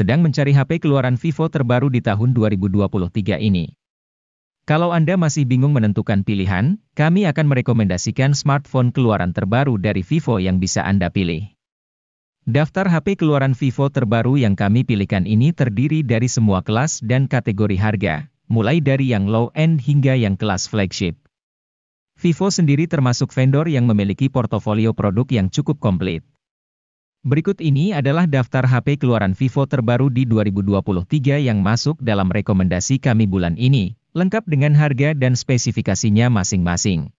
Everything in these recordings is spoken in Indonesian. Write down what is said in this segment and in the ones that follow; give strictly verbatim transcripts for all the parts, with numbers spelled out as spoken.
sedang mencari H P keluaran Vivo terbaru di tahun dua ribu dua puluh tiga ini. Kalau Anda masih bingung menentukan pilihan, kami akan merekomendasikan smartphone keluaran terbaru dari Vivo yang bisa Anda pilih. Daftar H P keluaran Vivo terbaru yang kami pilihkan ini terdiri dari semua kelas dan kategori harga, mulai dari yang low-end hingga yang kelas flagship. Vivo sendiri termasuk vendor yang memiliki portofolio produk yang cukup komplit. Berikut ini adalah daftar H P keluaran Vivo terbaru di dua ribu dua puluh tiga yang masuk dalam rekomendasi kami bulan ini, lengkap dengan harga dan spesifikasinya masing-masing.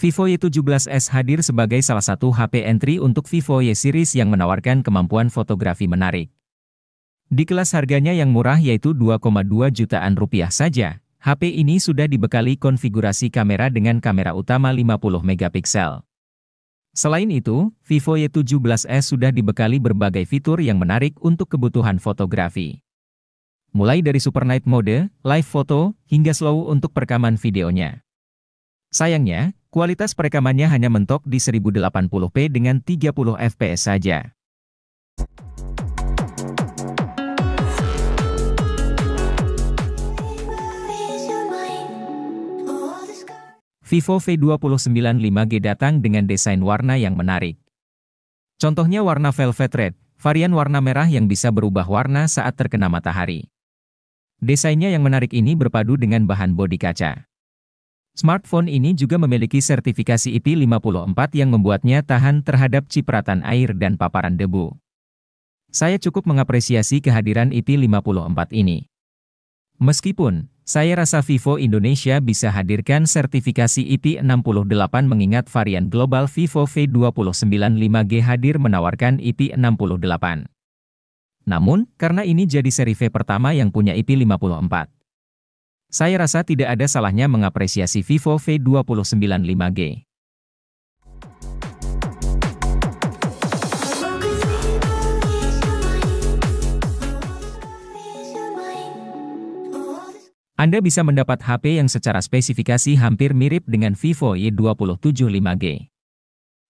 Vivo Y tujuh belas S hadir sebagai salah satu H P entry untuk Vivo Y series yang menawarkan kemampuan fotografi menarik. Di kelas harganya yang murah yaitu dua koma dua jutaan rupiah saja, H P ini sudah dibekali konfigurasi kamera dengan kamera utama lima puluh megapiksel. Selain itu, Vivo Y tujuh belas S sudah dibekali berbagai fitur yang menarik untuk kebutuhan fotografi. Mulai dari Super Night Mode, Live Photo, hingga Slow untuk perekaman videonya. Sayangnya, kualitas perekamannya hanya mentok di seribu delapan puluh p dengan tiga puluh fps saja. Vivo V dua puluh sembilan lima G datang dengan desain warna yang menarik. Contohnya warna Velvet Red, varian warna merah yang bisa berubah warna saat terkena matahari. Desainnya yang menarik ini berpadu dengan bahan bodi kaca. Smartphone ini juga memiliki sertifikasi I P lima puluh empat yang membuatnya tahan terhadap cipratan air dan paparan debu. Saya cukup mengapresiasi kehadiran I P lima puluh empat ini. Meskipun, saya rasa Vivo Indonesia bisa hadirkan sertifikasi I P enam puluh delapan mengingat varian global Vivo V dua puluh sembilan lima G hadir menawarkan I P enam puluh delapan. Namun, karena ini jadi seri V pertama yang punya I P lima puluh empat. Saya rasa tidak ada salahnya mengapresiasi Vivo V dua puluh sembilan lima G. Anda bisa mendapat H P yang secara spesifikasi hampir mirip dengan Vivo Y dua puluh tujuh lima G.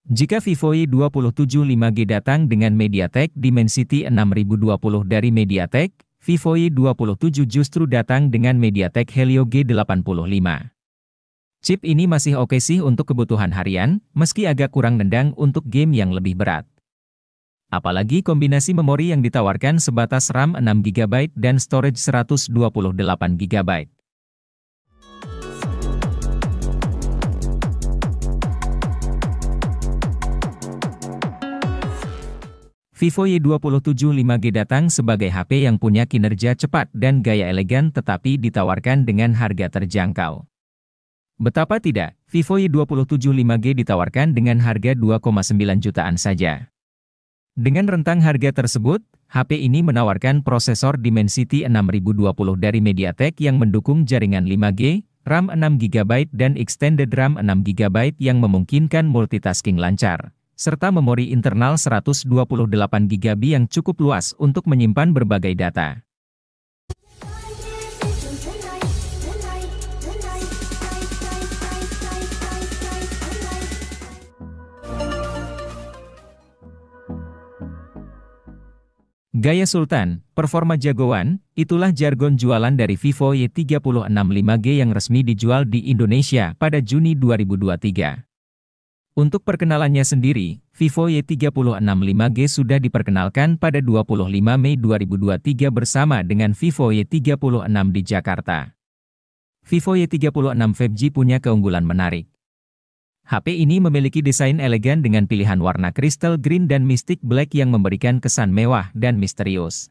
Jika Vivo Y dua puluh tujuh lima G datang dengan MediaTek Dimensity enam ribu dua puluh dari MediaTek, Vivo Y dua puluh tujuh justru datang dengan MediaTek Helio G delapan puluh lima. Chip ini masih oke sih untuk kebutuhan harian, meski agak kurang nendang untuk game yang lebih berat. Apalagi kombinasi memori yang ditawarkan sebatas RAM enam giga byte dan storage seratus dua puluh delapan giga byte. Vivo Y dua puluh tujuh lima G datang sebagai H P yang punya kinerja cepat dan gaya elegan tetapi ditawarkan dengan harga terjangkau. Betapa tidak, Vivo Y dua puluh tujuh lima G ditawarkan dengan harga dua koma sembilan jutaan saja. Dengan rentang harga tersebut, H P ini menawarkan prosesor Dimensity enam ribu dua puluh dari MediaTek yang mendukung jaringan lima G, RAM enam giga byte dan extended RAM enam giga byte yang memungkinkan multitasking lancar, serta memori internal seratus dua puluh delapan giga byte yang cukup luas untuk menyimpan berbagai data. Gaya Sultan, performa jagoan, itulah jargon jualan dari Vivo Y tiga enam lima G yang resmi dijual di Indonesia pada Juni dua ribu dua puluh tiga. Untuk perkenalannya sendiri, Vivo Y tiga enam lima G sudah diperkenalkan pada dua puluh lima Mei dua ribu dua puluh tiga bersama dengan Vivo Y tiga enam di Jakarta. Vivo Y tiga enam lima G punya keunggulan menarik. H P ini memiliki desain elegan dengan pilihan warna crystal green dan mystic black yang memberikan kesan mewah dan misterius.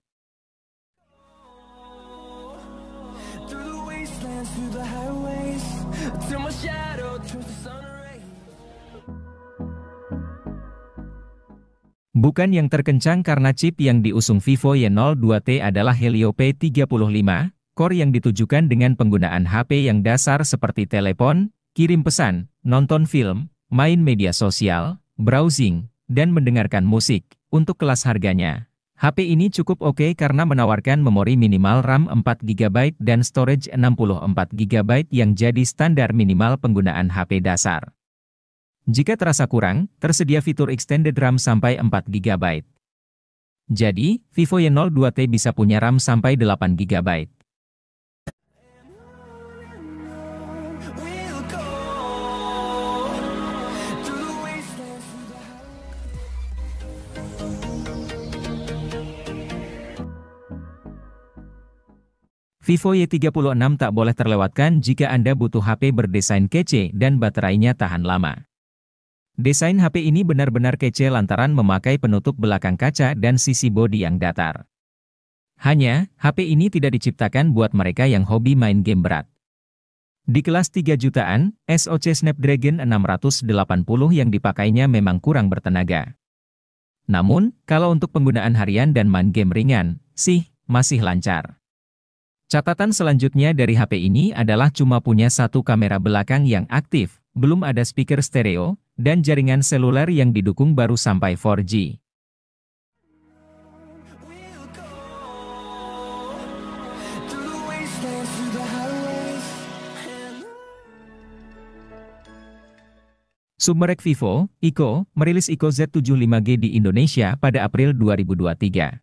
Bukan yang terkencang karena chip yang diusung Vivo Y nol dua T adalah Helio P tiga puluh lima, core yang ditujukan dengan penggunaan H P yang dasar seperti telepon, kirim pesan, nonton film, main media sosial, browsing, dan mendengarkan musik. Untuk kelas harganya, H P ini cukup oke karena menawarkan memori minimal RAM empat giga byte dan storage enam puluh empat giga byte yang jadi standar minimal penggunaan H P dasar. Jika terasa kurang, tersedia fitur extended RAM sampai empat giga byte. Jadi, Vivo Y nol dua T bisa punya RAM sampai delapan giga byte. Vivo Y tiga puluh enam tak boleh terlewatkan jika Anda butuh H P berdesain kece dan baterainya tahan lama. Desain H P ini benar-benar kece lantaran memakai penutup belakang kaca dan sisi bodi yang datar. Hanya, H P ini tidak diciptakan buat mereka yang hobi main game berat. Di kelas tiga jutaan, S O C Snapdragon enam ratus delapan puluh yang dipakainya memang kurang bertenaga. Namun, kalau untuk penggunaan harian dan main game ringan, sih, masih lancar. Catatan selanjutnya dari H P ini adalah cuma punya satu kamera belakang yang aktif, belum ada speaker stereo, dan jaringan seluler yang didukung baru sampai empat G. Submerek Vivo, iQOO, merilis iQOO Z tujuh puluh lima G di Indonesia pada April dua ribu dua puluh tiga.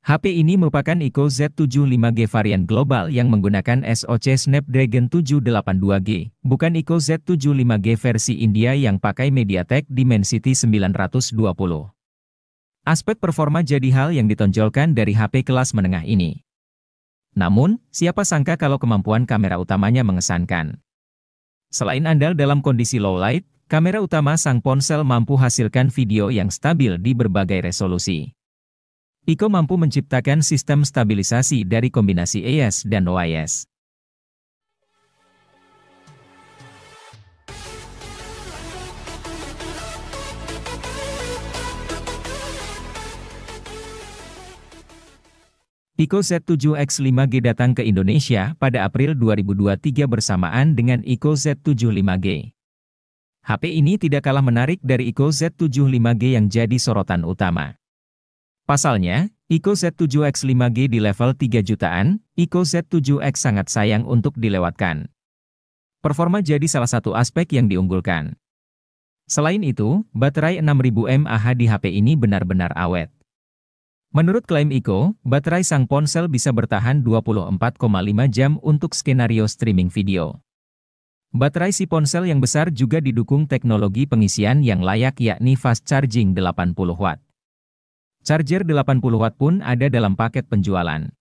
H P ini merupakan iQOO Z tujuh puluh lima G varian global yang menggunakan S O C Snapdragon tujuh delapan dua G, bukan iQOO Z tujuh puluh lima G versi India yang pakai MediaTek Dimensity sembilan ratus dua puluh. Aspek performa jadi hal yang ditonjolkan dari H P kelas menengah ini. Namun, siapa sangka kalau kemampuan kamera utamanya mengesankan. Selain andal dalam kondisi low light, kamera utama sang ponsel mampu hasilkan video yang stabil di berbagai resolusi. iQOO mampu menciptakan sistem stabilisasi dari kombinasi E Y S dan O I S. iQOO Z tujuh X lima G datang ke Indonesia pada April dua ribu dua puluh tiga bersamaan dengan iQOO Z tujuh puluh lima G. H P ini tidak kalah menarik dari iQOO Z tujuh puluh lima G yang jadi sorotan utama. Pasalnya, iQOO Z tujuh X lima G di level tiga jutaan, iQOO Z tujuh X sangat sayang untuk dilewatkan. Performa jadi salah satu aspek yang diunggulkan. Selain itu, baterai enam ribu mAh di H P ini benar-benar awet. Menurut klaim iQOO, baterai sang ponsel bisa bertahan dua puluh empat koma lima jam untuk skenario streaming video. Baterai si ponsel yang besar juga didukung teknologi pengisian yang layak yakni fast charging delapan puluh watt. Charger delapan puluh watt pun ada dalam paket penjualan.